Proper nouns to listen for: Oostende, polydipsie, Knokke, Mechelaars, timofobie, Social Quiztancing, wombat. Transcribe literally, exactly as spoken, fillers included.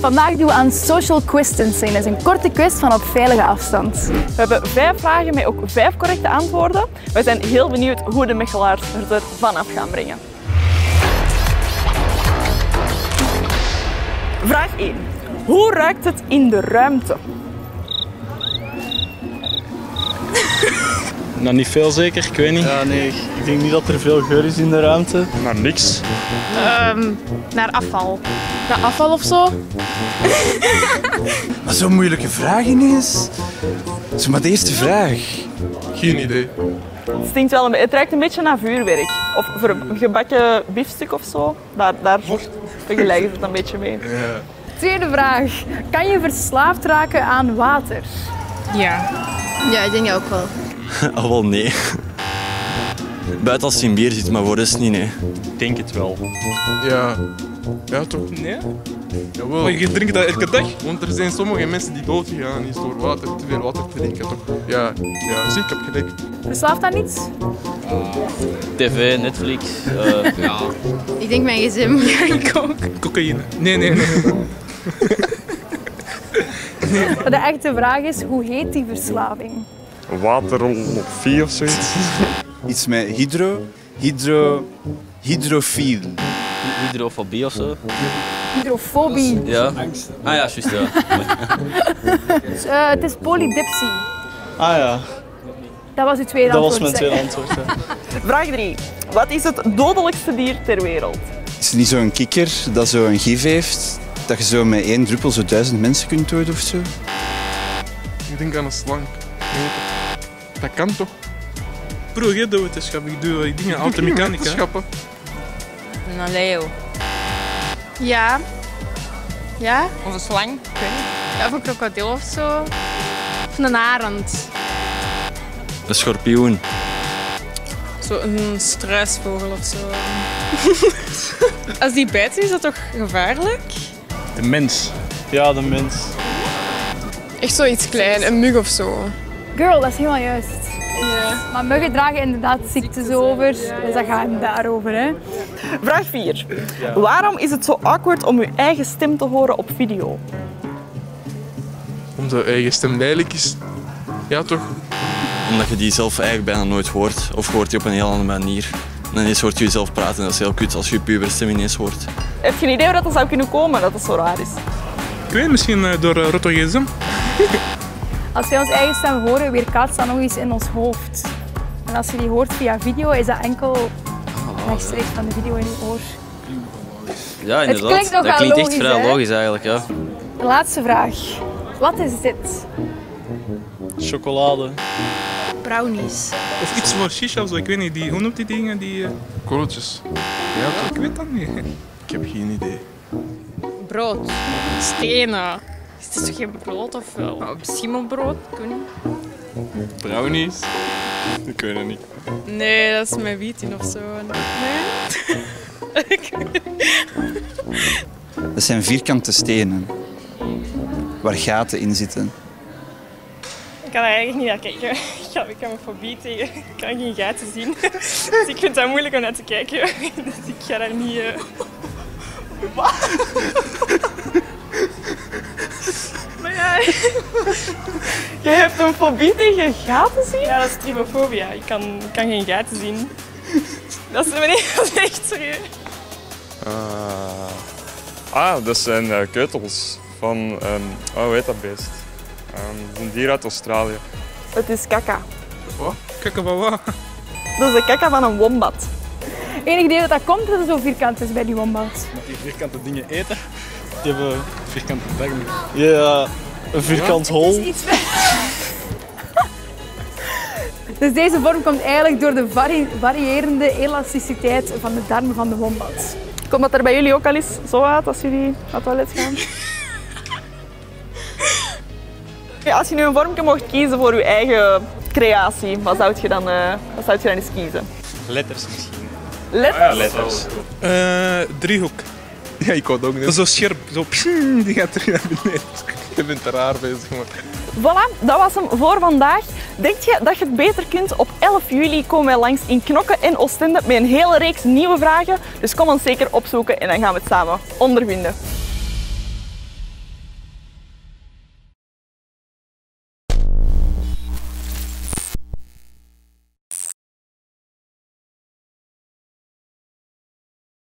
Vandaag doen we aan Social Quiztancing. Dat is een korte quiz van op veilige afstand. We hebben vijf vragen met ook vijf correcte antwoorden. We zijn heel benieuwd hoe de Mechelaars het er vanaf gaan brengen. Vraag één. Hoe ruikt het in de ruimte? Nou, niet veel zeker, ik weet niet. Ja, nee, ik denk niet dat er veel geur is in de ruimte. Naar niks. Um, naar afval. Naar afval of zo? Wat zo'n moeilijke vraag ineens. Zo maar de eerste vraag. Geen idee. Het stinkt wel een, het ruikt een beetje naar vuurwerk. Of voor een gebakken biefstuk of zo. Daar, daar vergelijk ik het een beetje mee. Ja. Tweede vraag. Kan je verslaafd raken aan water? Ja. Ja, ik denk ook wel. Al wel nee. Buiten als je in bier zit, maar voor de rest niet, nee. Ik denk het wel. Ja. Ja, toch? Nee? Jawel. Maar je drinkt dat elke dag? Want er zijn sommige mensen die doodgegaan is door water, te veel water te drinken, toch? Ja, ja, dus ik heb gelijk. Verslaaft aan niets? Uh, T V, Netflix, uh, ja. Ik denk mijn gezin. Ja, ik ook. Cocaïne. Nee, nee, nee. Nee. De echte vraag is, hoe heet die verslaving? Waterolopie of zoiets. Iets met hydro, hydro, hydrofiel. Hydrofobie of zo? Hydrofobie. Ja. Angst. Ah ja, juist ja. uh, het is polydipsie. Ah ja. Dat was uw tweede dat antwoord. Dat was mijn tweede antwoord. Ja. Vraag drie. Wat is het dodelijkste dier ter wereld? Is het niet zo'n kikker dat zo'n gif heeft? Dat je zo met één druppel zo duizend mensen kunt doden of zo? Ik denk aan een slang. Dat kan toch? Bro, jij doet het, schap. Ik doe dingen aan de mechanica. Een leeuw. Ja. Ja? Of een slang. Ja, of een krokodil of zo. Of een arend. Een schorpioen. Zo een struisvogel of zo. Als die bijt is dat toch gevaarlijk? De mens. Ja, de mens. Echt zoiets klein, een mug of zo. Girl, dat is helemaal juist. Yeah. Maar muggen dragen inderdaad ziektes over, dus dat gaat daarover. Hè. Vraag vier. Waarom is het zo awkward om je eigen stem te horen op video? Omdat je eigen stem lelijk is. Ja, toch? Omdat je die zelf eigenlijk bijna nooit hoort. Of je hoort die op een heel andere manier. En ineens hoort je jezelf praten en dat is heel kut als je je puberstem ineens hoort. Heb je een idee hoe dat, dat zou kunnen komen, dat dat zo raar is? Ik weet misschien door uh, rotogesm. Als wij onze eigen stem horen, weerkaatst dat nog eens in ons hoofd. En als je die hoort via video, is dat enkel rechtstreeks van de video in je oor. Ja, inderdaad. Het klinkt dat klinkt echt logisch, vrij hè? Logisch eigenlijk. Ja. De laatste vraag. Wat is dit? Chocolade. Brownies. Of iets voor shisha of zo, ik weet niet. Die, hoe noemt die dingen? Die... Korreltjes. Ja, ik weet dat niet. Ik heb geen idee. Brood. Stenen. Het is toch geen brood of wel? Nou, schimmelbrood, ik weet niet. Brownies? Ik weet het niet. Nee, dat is mijn wiet in of zo. Nee? Dat zijn vierkante stenen. Waar gaten in zitten. Ik kan er eigenlijk niet naar kijken. Ik heb een fobie tegen. Ik kan geen gaten zien. Dus ik vind dat moeilijk om naar te kijken. Dus ik ga daar niet... Wat? Maar ja, je hebt een fobie tegen gaten zien? Ja, dat is timofobie. Ik kan, ik kan geen gaten zien. Dat is, meneer, dat is echt serieus. Uh, ah, dat zijn uh, keutels van, um, oh, hoe heet dat beest? Um, een dier uit Australië. Het is kaka. Wat? Kaka van wat? Dat is de kaka van een wombat. Het enige idee dat dat komt, dat het zo vierkant is bij die wombat. Moet die vierkante dingen eten? Die hebben een vierkante dag. Ja, een vierkant ja, hol. Iets... Dus deze vorm komt eigenlijk door de vari variërende elasticiteit van de darmen van de wombat. Komt dat er bij jullie ook al eens zo uit als jullie naar het toilet gaan? Ja, als je nu een vormje mocht kiezen voor je eigen creatie, wat zou je dan, uh, wat zou je dan eens kiezen? Letters misschien. Letters? Ah, ja, letters. Uh, driehoek. Ja, ik ook niet. Zo scherp, zo pssst, die gaat terug naar beneden. Je bent te raar bezig, man. Voilà, dat was hem voor vandaag. Denk je dat je het beter kunt? Op elf juli komen wij langs in Knokke en Oostende met een hele reeks nieuwe vragen. Dus kom ons zeker opzoeken en dan gaan we het samen ondervinden.